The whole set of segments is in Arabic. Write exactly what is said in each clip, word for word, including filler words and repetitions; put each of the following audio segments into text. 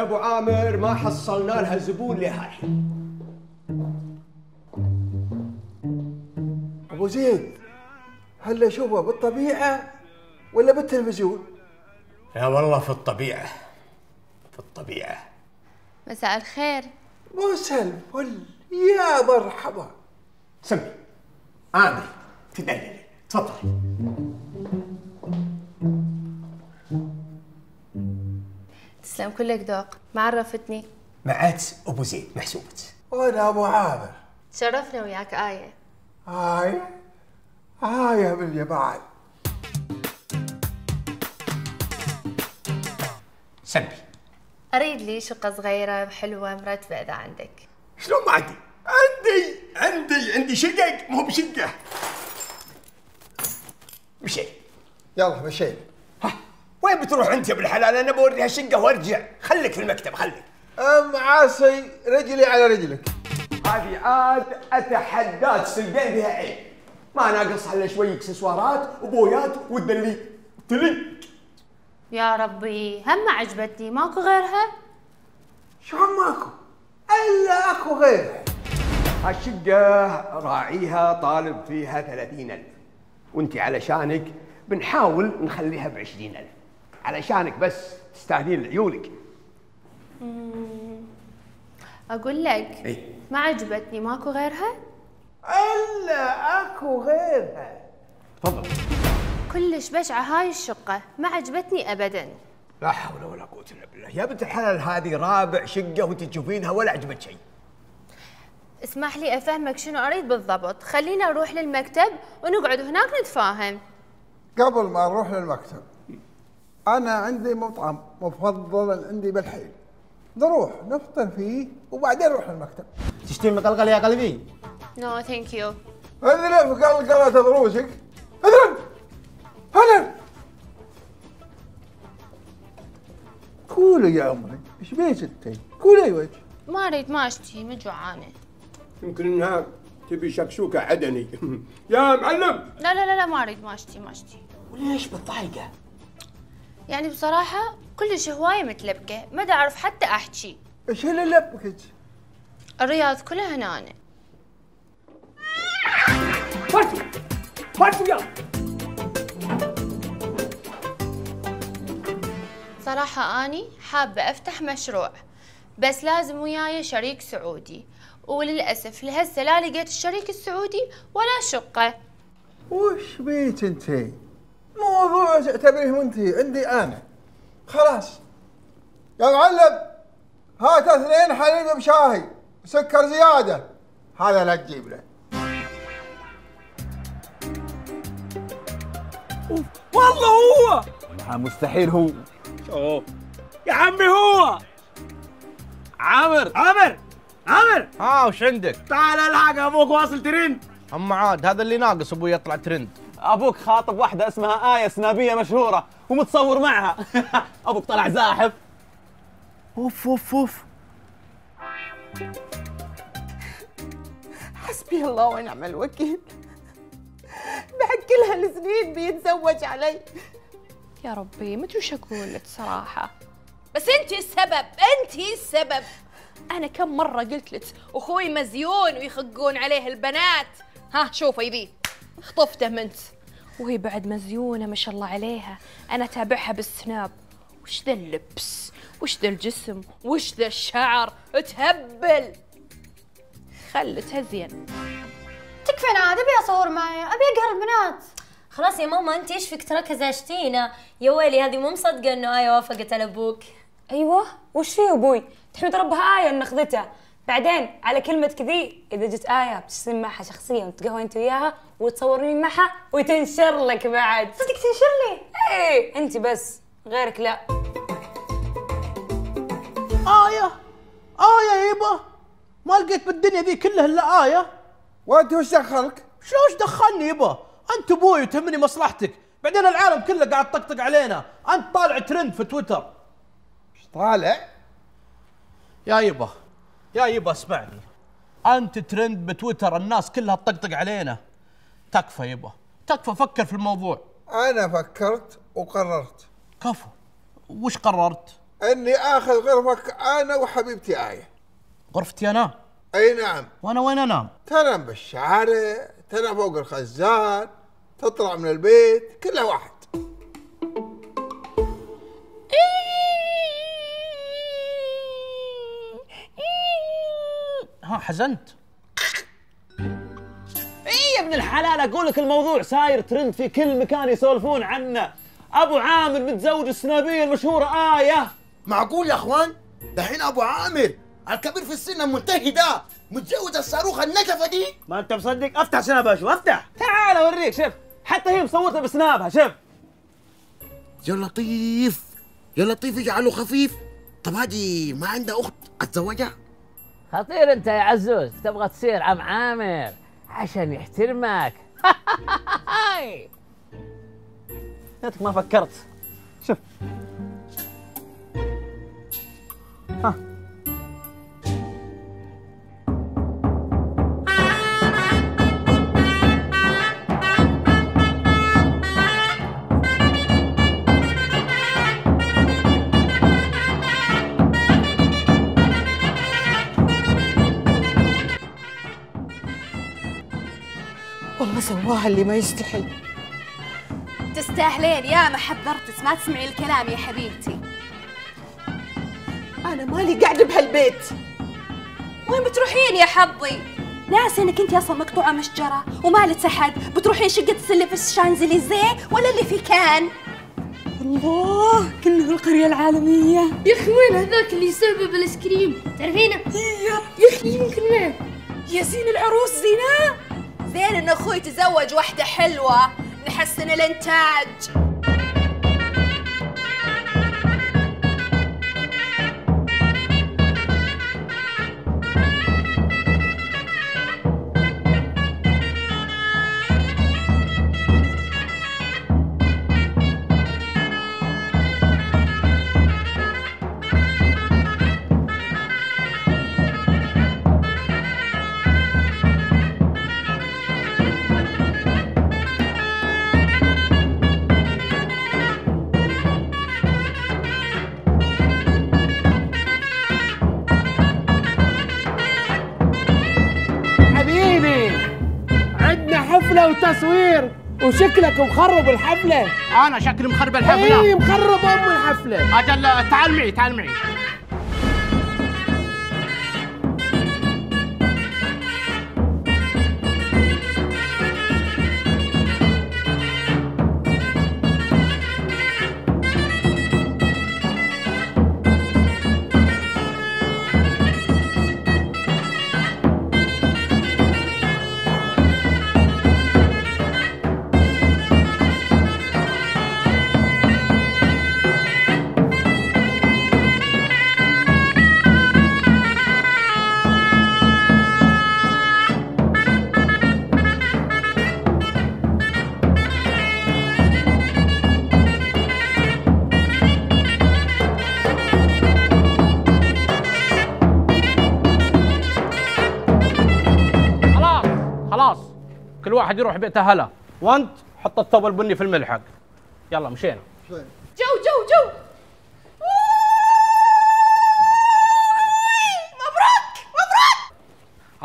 يا ابو عامر ما حصلنا لها زبون لهالحين. ابو زيد هلا شوفه بالطبيعه ولا بالتلفزيون؟ لا والله في الطبيعه. في الطبيعه. مساء الخير. مساء الفل، يا مرحبا. سمي عامر تدللي، تفضلي. تسلم كلك ذوق، ما عرفتني. معات ابو زيد محسوبت. وانا ابو عامر. تشرفنا وياك آية. آية؟ آية من الجماعة. سمي. اريد لي شقة صغيرة حلوة مرتبة اذا عندك. شلون ما عندي؟ عندي عندي عندي شقق، مو بشقة. مشي. يلا مشي. ها وين بتروح انت يا ابن الحلال؟ انا بوريها شقة وارجع، خليك في المكتب خليك. ام عاصي رجلي على رجلك. هذه عاد اتحداك تلقين بها عيب. ما ناقصها الا شوية اكسسوارات وبويات وتدلي تلي. يا ربي هم عجبتني، ماكو غيرها؟ شو ماكو؟ الا اكو غيرها. هالشقة راعيها طالب فيها ثلاثين ألف، وانت علشانك بنحاول نخليها ب عشرين ألف، علشانك بس تستاهلين لعيونك. اقول لك إيه؟ ما عجبتني، ماكو غيرها؟ الا اكو غيرها. تفضل. كلش بشعة هاي الشقة، ما عجبتني أبداً. لا حول ولا قوة إلا بالله، يا بنت الحلال هذه رابع شقة وأنت تشوفينها ولا عجبت شيء. اسمح لي أفهمك شنو أريد بالضبط، خلينا نروح للمكتب ونقعد هناك نتفاهم. قبل ما نروح للمكتب، أنا عندي مطعم مفضل عندي بالحيل، نروح نفطر فيه وبعدين نروح للمكتب. تشتري مقلقل يا قلبي؟ نو ثانك يو. اذرب قلقلة ضروسك، اذرب. هلا قولي يا عمري ايش بيك انت؟ قولي يا وجه. ما اريد، ما اشتهي، مو جوعانه. يمكن انها تبي شكشوكه عدني. يا معلم. لا لا لا ما اريد، ما اشتهي ما اشتهي. وليش بالضايقه؟ يعني بصراحه كلش هوايه متلبكه، ما دا اعرف حتى احكي. ايش اللي لبكك؟ الرياض كلها هنا. فاتوا فاتوا يلا. صراحة أني حابة أفتح مشروع، بس لازم وياي شريك سعودي، وللأسف لهسه لا لقيت الشريك السعودي ولا شقة. وش بيك أنت؟ موضوع تعتبريه أنت عندي أنا. خلاص يا معلم، هات اثنين حليب بشاهي وسكر زيادة، هذا لا تجيب له. والله هو؟ لا مستحيل هو. أوه. يا عمي هو عامر عامر عامر. ها وش عندك؟ تعال الحق ابوك واصل ترند. اما عاد هذا اللي ناقص، ابوي يطلع ترند. ابوك خاطب واحده اسمها آية سنابيه مشهوره ومتصور معها. ابوك طلع زاحف. اوف اوف اوف. حسبي الله ونعم الوكيل، بعد كل هالسنين بيتزوج علي. يا ربي ما ادري وش اقول لك صراحه، بس انت السبب، انت السبب. انا كم مره قلت لك اخوي مزيون ويخقون عليه البنات. ها شوفي ذي خطفته منت، وهي بعد مزيونه ما شاء الله عليها. انا اتابعها بالسناب، وش ذا اللبس، وش ذا الجسم، وش ذا الشعر، تهبل. خلتها زين. تكفى انا ابي اصور معي، ابي اقهر البنات. خلاص يا ماما انت ايش فيك تركز زعجتينا؟ يا ويلي هذه مو مصدقه انه آية وافقت على ابوك. ايوه وش في ابوي؟ تحمد ربها آية ان اخذتها. بعدين على كلمه كذي اذا جت آية بتسلم معها شخصيا وتقهوين انت وياها وتصورين معها وتنشر لك بعد. صدق تنشر لي؟ ايه انت بس، غيرك لا. آية آية يبا ما لقيت بالدنيا ذي كلها الا آية. وانت وش دخلك؟ شلون وش دخلني يبا؟ انت ابوي وتهمني مصلحتك، بعدين العالم كله قاعد تطقطق علينا، انت طالع ترند في تويتر. ايش طالع؟ يا يبا يا يبا اسمعني، انت ترند بتويتر، الناس كلها تطقطق علينا. تكفى يبا تكفى، فكر في الموضوع. انا فكرت وقررت. كفو. وش قررت؟ اني اخذ غرفك انا وحبيبتي آية. غرفتي انا؟ اي نعم. وانا وين انام؟ تنام بالشارع، تنام فوق الخزان، تطلع من البيت، كلها واحد. ها حزنت؟ اي يا ابن الحلال، اقول لك الموضوع صاير ترند في كل مكان يسولفون عنه. ابو عامر متزوج السنابيه المشهوره آية. معقول يا اخوان؟ دحين ابو عامر الكبير في السن المنتهي ده متزوج الصاروخه النجفه دي؟ ما انت مصدق؟ افتح سنابها شوف، افتح. تعال اوريك، شوف حتى هي مصورتها بسنابها، شوف. يا لطيف يا لطيف، اجعله خفيف. طب هذه ما عندها اخت اتزوجها؟ خطير انت يا عزوز، تبغى تصير عم عامر عشان يحترمك. ليتك ما فكرت. شوف ها، والله سواها اللي ما يستحي. تستاهلين يا ما حذرتك ما تسمعي الكلام يا حبيبتي. أنا مالي قاعدة بهالبيت. وين بتروحين يا حظي؟ ناسي إنك أنت أصلا مقطوعة مشجرة ومالك أحد، بتروحين شقة اللي في الشانزليزيه ولا اللي في كان؟ الله، كله القرية العالمية. يا أخي وين هذاك اللي يسبب الآيس كريم؟ تعرفينه؟ يا أخي يمكن مين؟ ياسين العروس زينة؟ زين إن أخوي تزوج واحدة حلوة، نحسن الإنتاج. وتصوير وشكلك مخرب الحفله. انا شكلي مخرب الحفله؟ اي مخرب ام الحفله. اجل تعال معي، تعال معي. كل واحد يروح بيته هلا، وانت حط الثوب البني في الملحق. يلا مشينا. جو جو جو. مبروك مبروك.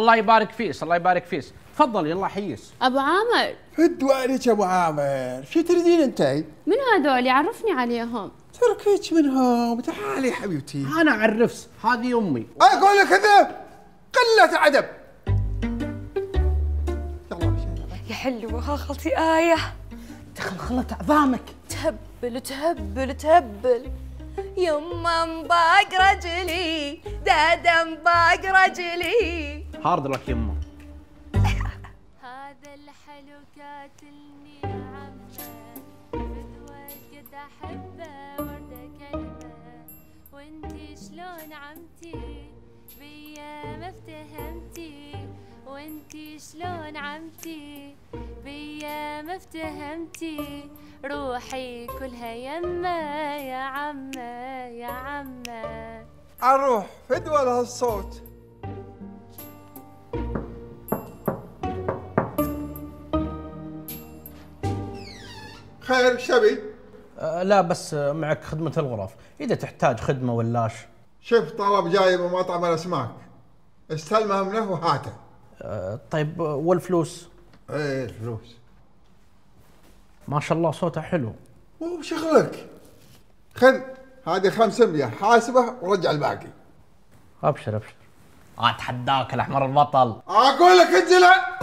الله يبارك فيك، الله يبارك فيك. تفضل يلا حيس. ابو عامر. هدوا عليك ابو عامر، شو تريدين انتي؟ من هذول؟ عرفني عليهم. تركيك منهم، تعالي حبيبتي. انا اعرفك، هذه امي. اقول لك كذب، قلة عدب. حلوة، ها خالتي آية. تخلخلت عظامك. تهبل تهبل تهبل. يما مباق رجلي، دادا مباق رجلي. هارد لك يما. هذا الحلو قاتلني عمه، بدوة قد أحبه وردة كلمة، وانتي شلون عمتي بيا ما افتهمتي، وانتي شلون عمتي بيا ما افتهمتي، روحي كلها يما يا عمه يا عمه. اروح فدوى لهالصوت. خير شبي؟ لا بس معك خدمة الغرف، إذا تحتاج خدمة ولاش. شوف طلب جاي من مطعم الأسماك، استلمه منه وهاته. أه طيب والفلوس؟ إيه الفلوس. ما شاء الله صوته حلو. وشغلك. خذ هذه خمسمية حاسبه ورجع الباقي. أبشر أبشر. أتحداك الأحمر البطل. أقول لك انزل.